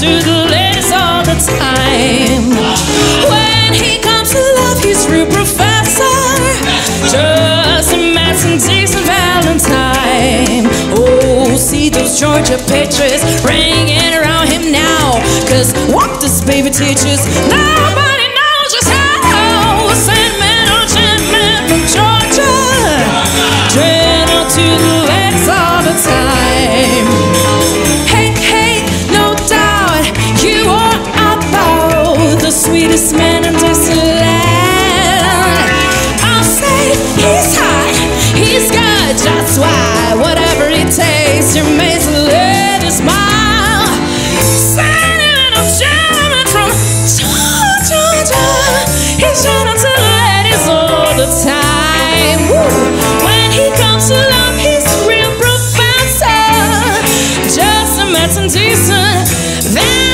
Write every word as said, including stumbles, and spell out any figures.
to the ladies all the time. When he comes to love, he's real professor, just a mess and decent valentine. Oh, see those Georgia pictures ringing around him now, cause what this baby teaches, nobody knows just how. Send men or gentlemen from Georgia, gentle to the ladies all the time. Sweetest man in this land. I'll say he's hot, he's good, that's why. Whatever it takes, you may as well just smile. Sending a gentleman from Georgia, he's gentle to ladies all the time. Woo. When he comes to love, he's real professor, just a man and decent. Then